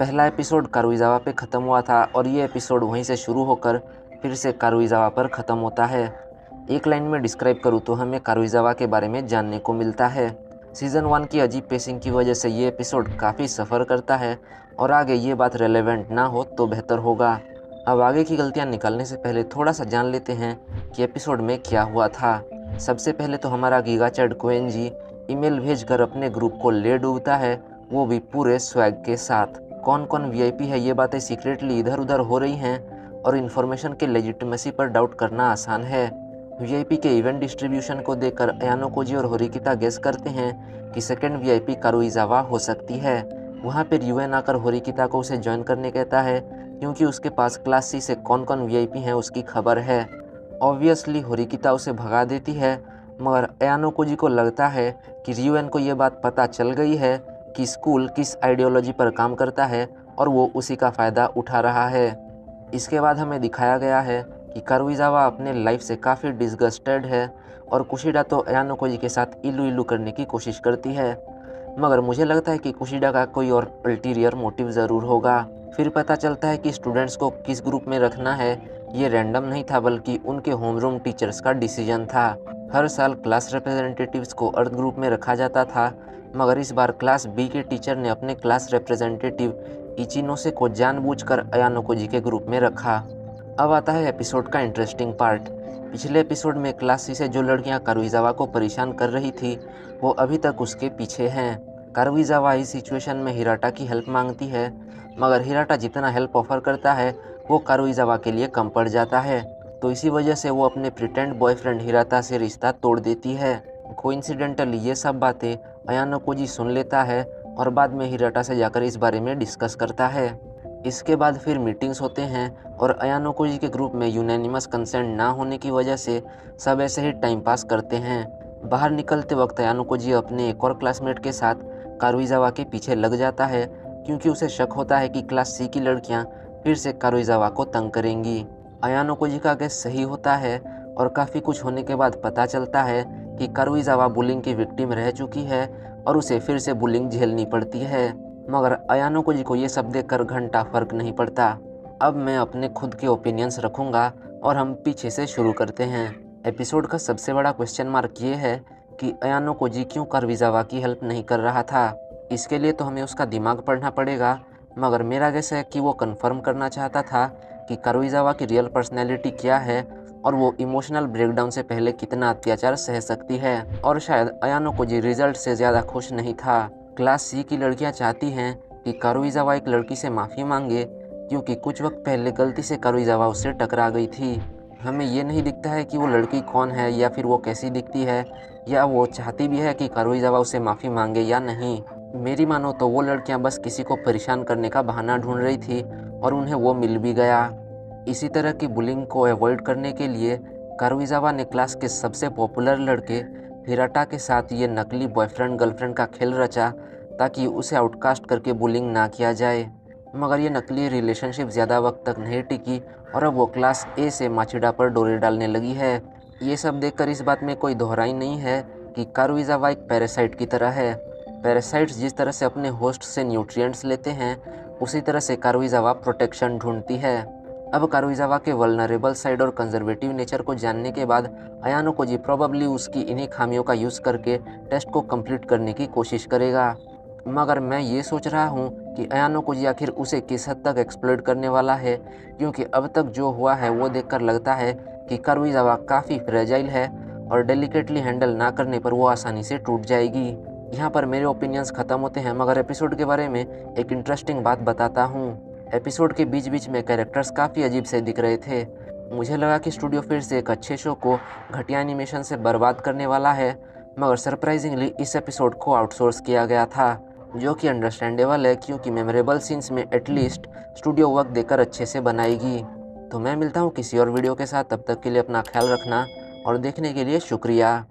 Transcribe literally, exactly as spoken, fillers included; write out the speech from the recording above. पहला एपिसोड कारुइज़ावा पे ख़त्म हुआ था और ये एपिसोड वहीं से शुरू होकर फिर से कारुइज़ावा पर ख़त्म होता है। एक लाइन में डिस्क्राइब करूँ तो हमें कारुइज़ावा के बारे में जानने को मिलता है। सीज़न वन की अजीब पेसिंग की वजह से ये एपिसोड काफ़ी सफ़र करता है और आगे ये बात रेलेवेंट ना हो तो बेहतर होगा। अब आगे की गलतियाँ निकालने से पहले थोड़ा सा जान लेते हैं कि एपिसोड में क्या हुआ था। सबसे पहले तो हमारा गीगा चैट कोएन जी ईमेल भेजकर अपने ग्रुप को ले डूबता है, वो भी पूरे स्वैग के साथ। कौन कौन वीआईपी है ये बातें सीक्रेटली इधर उधर हो रही हैं और इन्फॉर्मेशन के लेजिटिमेसी पर डाउट करना आसान है। वीआईपी के इवेंट डिस्ट्रीब्यूशन को देखकर अयानोकोजी और होरिकिता गेस करते हैं कि सेकंड वीआईपी कारुइज़ावा हो सकती है। वहाँ पर यूएन आकर होरिकिता को उसे ज्वाइन करने कहता है क्योंकि उसके पास क्लास सी से कौन कौन वीआईपी हैं उसकी खबर है। ऑब्वियसली होरिकिता उसे भगा देती है, मगर अयानोकोजी को लगता है कि यूएन को ये बात पता चल गई है कि स्कूल किस आइडियोलॉजी पर काम करता है और वो उसी का फ़ायदा उठा रहा है। इसके बाद हमें दिखाया गया है कि कारुइज़ावा अपने लाइफ से काफ़ी डिसगस्टेड है और कुशिडा तो अयानोकोजी के साथ इलू इलू करने की कोशिश करती है, मगर मुझे लगता है कि कुशिडा का कोई और अल्टीरियर मोटिव ज़रूर होगा। फिर पता चलता है कि स्टूडेंट्स को किस ग्रुप में रखना है ये रैंडम नहीं था बल्कि उनके होमरूम टीचर्स का डिसीजन था। हर साल क्लास रिप्रेजेंटेटिव्स को अर्थ ग्रुप में रखा जाता था, मगर इस बार क्लास बी के टीचर ने अपने क्लास रिप्रेजेंटेटिव इचिनोसे को जानबूझकर अयानोकोजी के ग्रुप में रखा। अब आता है एपिसोड का इंटरेस्टिंग पार्ट। पिछले एपिसोड में क्लास सी से जो लड़कियां कारुइज़ावा को परेशान कर रही थी वो अभी तक उसके पीछे हैं। कारुइज़ावा इस सिचुएशन में हिराटा की हेल्प मांगती है, मगर हिराटा जितना हेल्प ऑफर करता है वो कारुइज़ावा के लिए कम पड़ जाता है, तो इसी वजह से वो अपने प्रिटेंड बॉयफ्रेंड हिराता से रिश्ता तोड़ देती है। कोइंसिडेंटली ये सब बातें अयानोकोजी सुन लेता है और बाद में हिराटा से जाकर इस बारे में डिस्कस करता है। इसके बाद फिर मीटिंग्स होते हैं और अयानोकोजी के ग्रुप में यूनैनिमस कंसेंट ना होने की वजह से सब ऐसे ही टाइम पास करते हैं। बाहर निकलते वक्त अयानोकोजी अपने एक और क्लासमेट के साथ कारुइज़ावा के पीछे लग जाता है क्योंकि उसे शक होता है कि क्लास सी की लड़कियाँ फिर से कारुइज़ावा को तंग करेंगी। अयानोकोजी का गेस सही होता है और काफ़ी कुछ होने के बाद पता चलता है कि कारुइज़ावा बुलिंग की विक्टिम रह चुकी है और उसे फिर से बुलिंग झेलनी पड़ती है, मगर अयानोकोजी को ये सब देखकर घंटा फर्क नहीं पड़ता। अब मैं अपने खुद के ओपिनियंस रखूँगा और हम पीछे से शुरू करते हैं। एपिसोड का सबसे बड़ा क्वेश्चन मार्क ये है कि अयानोकोजी क्यों कारुइज़ावा की हेल्प नहीं कर रहा था। इसके लिए तो हमें उसका दिमाग पढ़ना पड़ेगा, मगर मेरा गेस है कि वो कन्फर्म करना चाहता था कि कारुइज़ावा की रियल पर्सनैलिटी क्या है और वो इमोशनल ब्रेकडाउन से पहले कितना अत्याचार सह सकती है, और शायद अयानोकोजी रिजल्ट से ज़्यादा खुश नहीं था। क्लास सी की लड़कियां चाहती हैं कि कारुइज़ावा एक लड़की से माफ़ी मांगे क्योंकि कुछ वक्त पहले गलती से कारुइज़ावा उससे टकरा गई थी। हमें ये नहीं दिखता है कि वो लड़की कौन है या फिर वो कैसी दिखती है, या वो चाहती भी है कि कारुइज़ावा उसे माफ़ी मांगे या नहीं। मेरी मानो तो वो लड़कियाँ बस किसी को परेशान करने का बहाना ढूंढ रही थी और उन्हें वो मिल भी गया। इसी तरह की बुलिंग को अवॉइड करने के लिए कारुइज़ावा ने क्लास के सबसे पॉपुलर लड़के हिराटा के साथ ये नकली बॉयफ्रेंड गर्लफ्रेंड का खेल रचा ताकि उसे आउटकास्ट करके बुलिंग ना किया जाए, मगर ये नकली रिलेशनशिप ज़्यादा वक्त तक नहीं टिकी और अब वो क्लास ए से माचिडा पर डोरे डालने लगी है। ये सब देखकर इस बात में कोई दोहराई नहीं है कि कारुइज़ावा एक पैरासाइट की तरह है। पैरासाइट्स जिस तरह से अपने होस्ट से न्यूट्रिएंट्स लेते हैं उसी तरह से कारुइज़ावा प्रोटेक्शन ढूंढती है। अब कारुइज़ावा के वल्नरेबल साइड और कंजर्वेटिव नेचर को जानने के बाद अयानोकोजी प्रोबेबली उसकी इन्हीं खामियों का यूज़ करके टेस्ट को कंप्लीट करने की कोशिश करेगा, मगर मैं ये सोच रहा हूँ कि अयानोकोजी आखिर उसे किस हद तक एक्सप्लॉइट करने वाला है, क्योंकि अब तक जो हुआ है वो देखकर लगता है कि कारुइज़ावा काफ़ी फ्रेजाइल है और डेलिकेटली हैंडल ना करने पर वो आसानी से टूट जाएगी। यहाँ पर मेरे ओपिनियंस ख़त्म होते हैं, मगर एपिसोड के बारे में एक इंटरेस्टिंग बात बताता हूँ। एपिसोड के बीच बीच में कैरेक्टर्स काफ़ी अजीब से दिख रहे थे। मुझे लगा कि स्टूडियो फिर से एक अच्छे शो को घटिया एनिमेशन से बर्बाद करने वाला है, मगर सरप्राइजिंगली इस एपिसोड को आउटसोर्स किया गया था, जो कि अंडरस्टैंडेबल है क्योंकि मेमोरेबल सीन्स में एटलीस्ट स्टूडियो वर्क देकर अच्छे से बनाएगी। तो मैं मिलता हूँ किसी और वीडियो के साथ, तब तक के लिए अपना ख्याल रखना और देखने के लिए शुक्रिया।